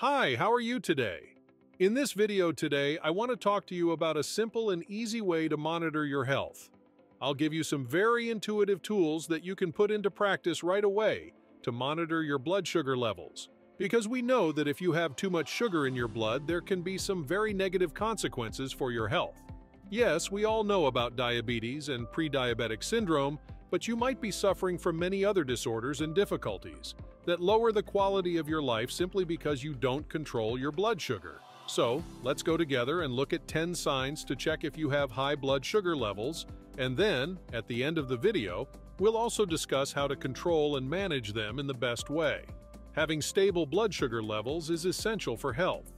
Hi, how are you today? In this video today, I want to talk to you about a simple and easy way to monitor your health. I'll give you some very intuitive tools that you can put into practice right away to monitor your blood sugar levels. Because we know that if you have too much sugar in your blood, there can be some very negative consequences for your health. Yes, we all know about diabetes and pre-diabetic syndrome, but you might be suffering from many other disorders and difficulties that lower the quality of your life simply because you don't control your blood sugar. So, let's go together and look at 10 signs to check if you have high blood sugar levels, and then, at the end of the video, we'll also discuss how to control and manage them in the best way. Having stable blood sugar levels is essential for health.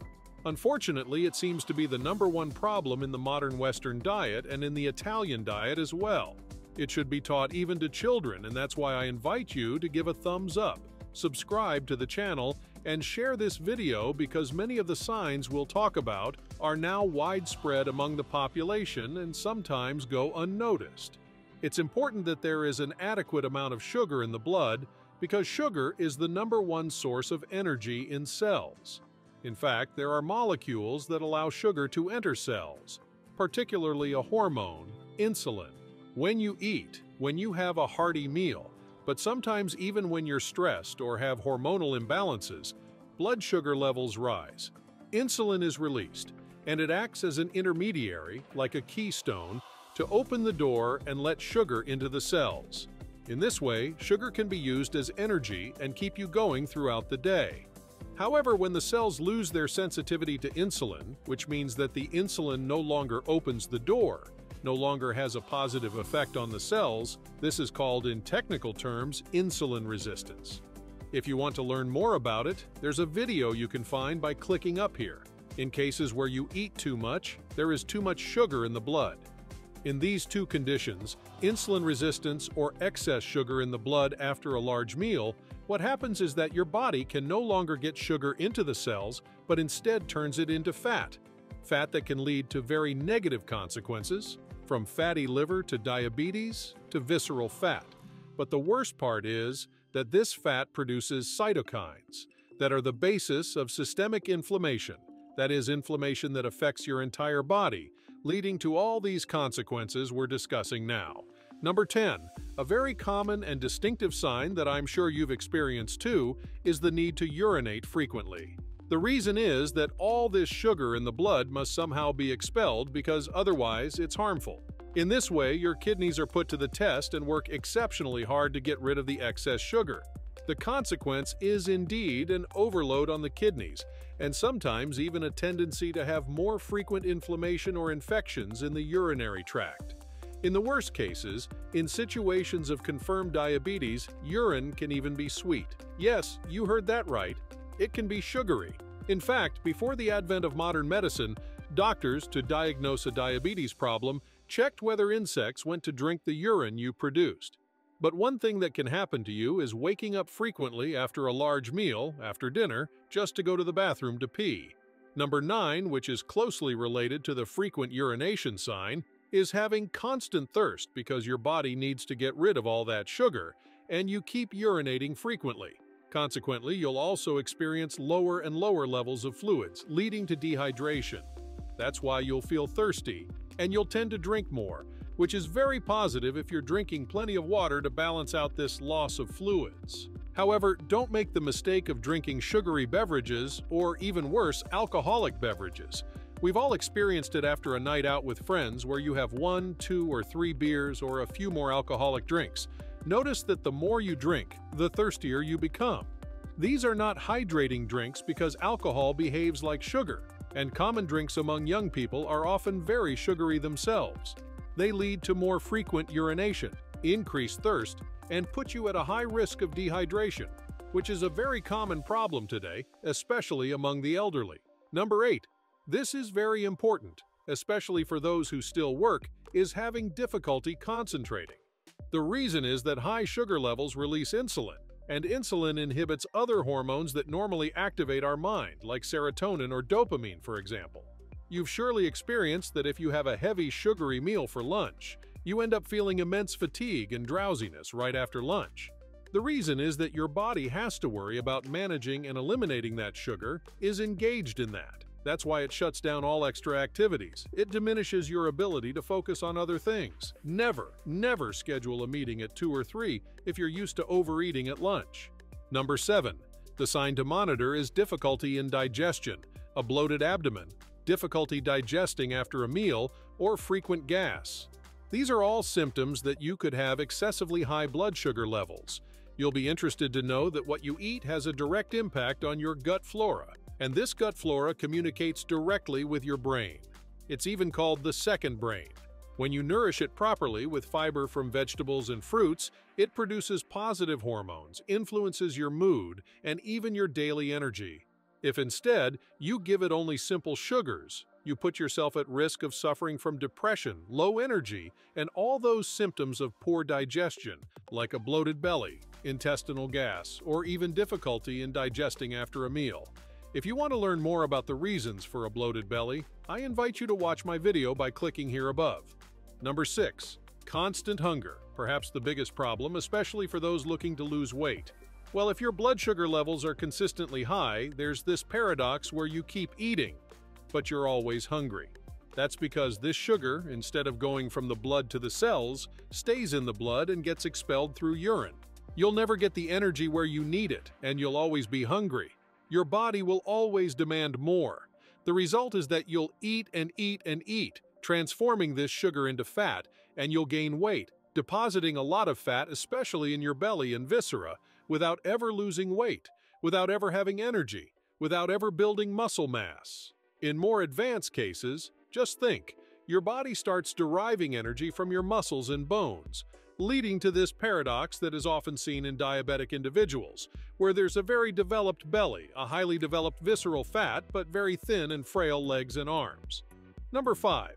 Unfortunately, it seems to be the #1 problem in the modern Western diet and in the Italian diet as well. It should be taught even to children, and that's why I invite you to give a thumbs up, subscribe to the channel, and share this video because many of the signs we'll talk about are now widespread among the population and sometimes go unnoticed. It's important that there is an adequate amount of sugar in the blood because sugar is the #1 source of energy in cells. In fact, there are molecules that allow sugar to enter cells, particularly a hormone, insulin. When you eat, when you have a hearty meal, but sometimes even when you're stressed or have hormonal imbalances, blood sugar levels rise. Insulin is released, and it acts as an intermediary, like a keystone, to open the door and let sugar into the cells. In this way, sugar can be used as energy and keep you going throughout the day. However, when the cells lose their sensitivity to insulin, which means that the insulin no longer opens the door, no longer has a positive effect on the cells, this is called in technical terms insulin resistance. If you want to learn more about it, there's a video you can find by clicking up here. In cases where you eat too much, there is too much sugar in the blood. In these two conditions, insulin resistance or excess sugar in the blood after a large meal, what happens is that your body can no longer get sugar into the cells, but instead turns it into fat. Fat that can lead to very negative consequences, from fatty liver to diabetes to visceral fat. But the worst part is that this fat produces cytokines that are the basis of systemic inflammation, that is, inflammation that affects your entire body, leading to all these consequences we're discussing now. Number 10, a very common and distinctive sign that I'm sure you've experienced too is the need to urinate frequently. The reason is that all this sugar in the blood must somehow be expelled because otherwise it's harmful. In this way, your kidneys are put to the test and work exceptionally hard to get rid of the excess sugar. The consequence is indeed an overload on the kidneys, and sometimes even a tendency to have more frequent inflammation or infections in the urinary tract. In the worst cases, in situations of confirmed diabetes, urine can even be sweet. Yes, you heard that right. It can be sugary. In fact, before the advent of modern medicine, doctors, to diagnose a diabetes problem, checked whether insects went to drink the urine you produced. But one thing that can happen to you is waking up frequently after a large meal, after dinner, just to go to the bathroom to pee. Number 9, which is closely related to the frequent urination sign, is having constant thirst because your body needs to get rid of all that sugar, and you keep urinating frequently. Consequently, you'll also experience lower and lower levels of fluids, leading to dehydration. That's why you'll feel thirsty, and you'll tend to drink more, which is very positive if you're drinking plenty of water to balance out this loss of fluids. However, don't make the mistake of drinking sugary beverages, or even worse, alcoholic beverages. We've all experienced it after a night out with friends where you have 1, 2, or 3 beers or a few more alcoholic drinks. Notice that the more you drink, the thirstier you become. These are not hydrating drinks because alcohol behaves like sugar, and common drinks among young people are often very sugary themselves. They lead to more frequent urination, increased thirst, and put you at a high risk of dehydration, which is a very common problem today, especially among the elderly. Number 8. This is very important, especially for those who still work, is having difficulty concentrating. The reason is that high sugar levels release insulin, and insulin inhibits other hormones that normally activate our mind, like serotonin or dopamine, for example. You've surely experienced that if you have a heavy sugary meal for lunch, you end up feeling immense fatigue and drowsiness right after lunch. The reason is that your body has to worry about managing and eliminating that sugar, is engaged in that. That's why it shuts down all extra activities. It diminishes your ability to focus on other things. Never schedule a meeting at 2 or 3 if you're used to overeating at lunch. Number 7. The sign to monitor is difficulty in digestion, a bloated abdomen, difficulty digesting after a meal, or frequent gas. These are all symptoms that you could have excessively high blood sugar levels. You'll be interested to know that what you eat has a direct impact on your gut flora. And this gut flora communicates directly with your brain. It's even called the second brain. When you nourish it properly with fiber from vegetables and fruits, it produces positive hormones, influences your mood, and even your daily energy. If instead, you give it only simple sugars, you put yourself at risk of suffering from depression, low energy, and all those symptoms of poor digestion, like a bloated belly, intestinal gas, or even difficulty in digesting after a meal. If you want to learn more about the reasons for a bloated belly, I invite you to watch my video by clicking here above. Number 6. Constant hunger, perhaps the biggest problem, especially for those looking to lose weight. Well, if your blood sugar levels are consistently high, there's this paradox where you keep eating, but you're always hungry. That's because this sugar, instead of going from the blood to the cells, stays in the blood and gets expelled through urine. You'll never get the energy where you need it, and you'll always be hungry. Your body will always demand more. The result is that you'll eat and eat and eat, transforming this sugar into fat, and you'll gain weight, depositing a lot of fat, especially in your belly and viscera, without ever losing weight, without ever having energy, without ever building muscle mass. In more advanced cases, just think, your body starts deriving energy from your muscles and bones, leading to this paradox that is often seen in diabetic individuals, where there's a very developed belly, a highly developed visceral fat, but very thin and frail legs and arms. Number 5.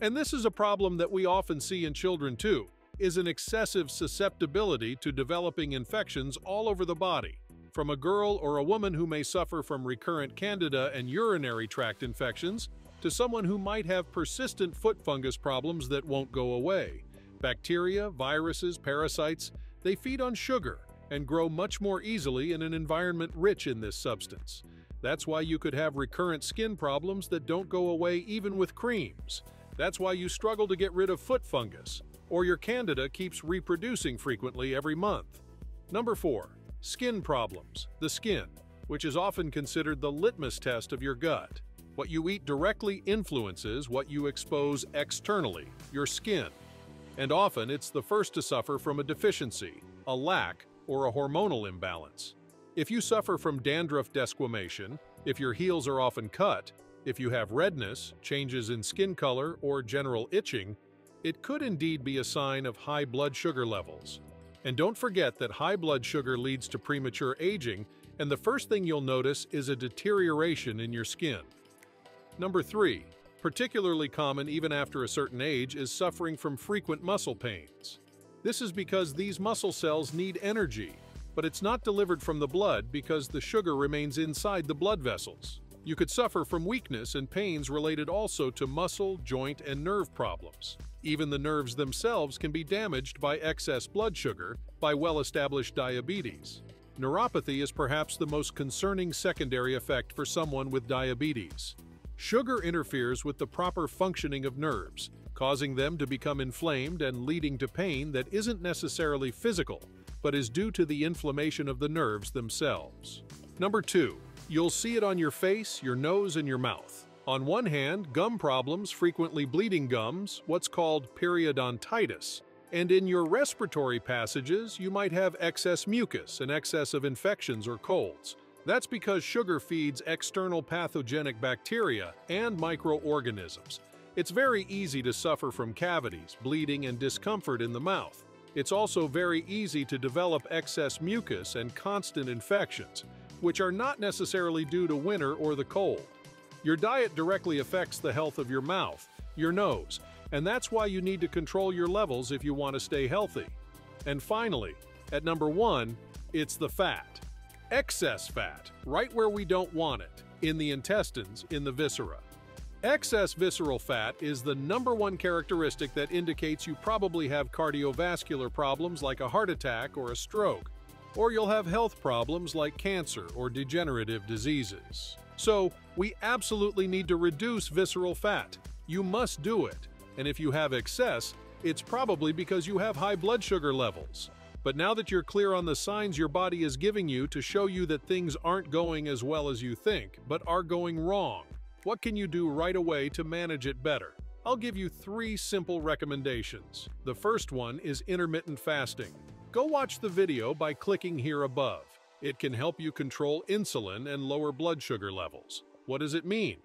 And this is a problem that we often see in children too, is an excessive susceptibility to developing infections all over the body, from a girl or a woman who may suffer from recurrent candida and urinary tract infections, to someone who might have persistent foot fungus problems that won't go away. Bacteria, viruses, parasites, they feed on sugar and grow much more easily in an environment rich in this substance. That's why you could have recurrent skin problems that don't go away even with creams. That's why you struggle to get rid of foot fungus, or your candida keeps reproducing frequently every month. Number 4. Skin problems, the skin, which is often considered the litmus test of your gut. What you eat directly influences what you expose externally, your skin. And often it's the first to suffer from a deficiency, a lack, or a hormonal imbalance. If you suffer from dandruff desquamation, if your heels are often cut, if you have redness, changes in skin color, or general itching, it could indeed be a sign of high blood sugar levels. And don't forget that high blood sugar leads to premature aging, and the first thing you'll notice is a deterioration in your skin. Number 3. Particularly common even after a certain age is suffering from frequent muscle pains. This is because these muscle cells need energy, but it's not delivered from the blood because the sugar remains inside the blood vessels. You could suffer from weakness and pains related also to muscle, joint, and nerve problems. Even the nerves themselves can be damaged by excess blood sugar, by well-established diabetes. Neuropathy is perhaps the most concerning secondary effect for someone with diabetes. Sugar interferes with the proper functioning of nerves, causing them to become inflamed and leading to pain that isn't necessarily physical, but is due to the inflammation of the nerves themselves. Number 2. You'll see it on your face, your nose, and your mouth. On one hand, gum problems, frequently bleeding gums, what's called periodontitis. And in your respiratory passages, you might have excess mucus and excess of infections or colds. That's because sugar feeds external pathogenic bacteria and microorganisms. It's very easy to suffer from cavities, bleeding, and discomfort in the mouth. It's also very easy to develop excess mucus and constant infections, which are not necessarily due to winter or the cold. Your diet directly affects the health of your mouth, your nose, and that's why you need to control your levels if you want to stay healthy. And finally, at number 1, it's the fat. Excess fat, right where we don't want it, in the intestines, in the viscera. Excess visceral fat is the number 1 characteristic that indicates you probably have cardiovascular problems like a heart attack or a stroke. or you'll have health problems like cancer or degenerative diseases. So, we absolutely need to reduce visceral fat. You must do it. And if you have excess, it's probably because you have high blood sugar levels. But now that you're clear on the signs your body is giving you to show you that things aren't going as well as you think, but are going wrong, what can you do right away to manage it better? I'll give you 3 simple recommendations. The first one is intermittent fasting. Go watch the video by clicking here above. It can help you control insulin and lower blood sugar levels. What does it mean?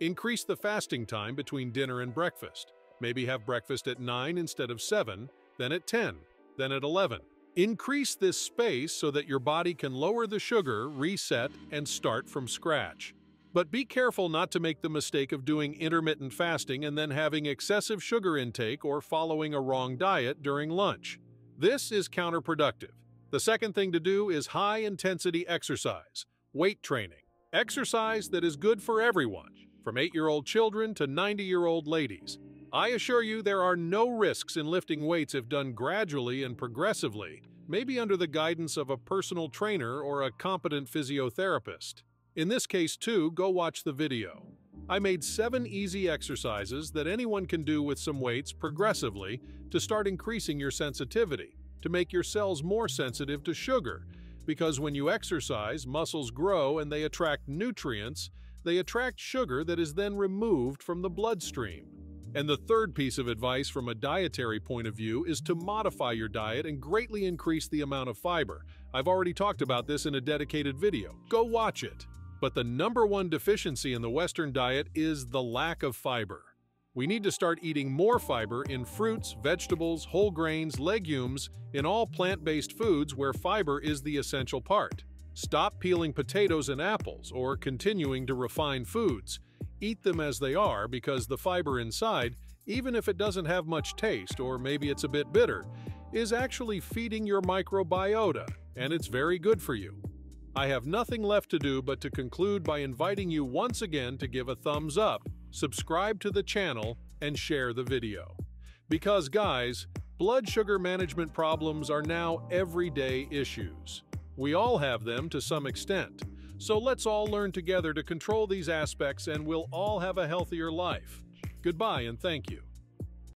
Increase the fasting time between dinner and breakfast. Maybe have breakfast at 9 instead of 7, then at 10, then at 11. Increase this space so that your body can lower the sugar, reset, and start from scratch. But be careful not to make the mistake of doing intermittent fasting and then having excessive sugar intake or following a wrong diet during lunch. This is counterproductive. The second thing to do is high-intensity exercise, weight training. Exercise that is good for everyone, from 8-year-old children to 90-year-old ladies. I assure you there are no risks in lifting weights if done gradually and progressively, maybe under the guidance of a personal trainer or a competent physiotherapist. In this case too, go watch the video. I made 7 easy exercises that anyone can do with some weights progressively to start increasing your sensitivity, to make your cells more sensitive to sugar, because when you exercise, muscles grow and they attract nutrients, they attract sugar that is then removed from the bloodstream. And the third piece of advice from a dietary point of view is to modify your diet and greatly increase the amount of fiber. I've already talked about this in a dedicated video. Go watch it. But the #1 deficiency in the Western diet is the lack of fiber. We need to start eating more fiber in fruits, vegetables, whole grains, legumes, in all plant-based foods where fiber is the essential part. Stop peeling potatoes and apples or continuing to refine foods. Eat them as they are because the fiber inside, even if it doesn't have much taste or maybe it's a bit bitter, is actually feeding your microbiota, and it's very good for you. I have nothing left to do but to conclude by inviting you once again to give a thumbs up, subscribe to the channel, and share the video. Because guys, blood sugar management problems are now everyday issues. We all have them to some extent. So let's all learn together to control these aspects and we'll all have a healthier life. Goodbye and thank you.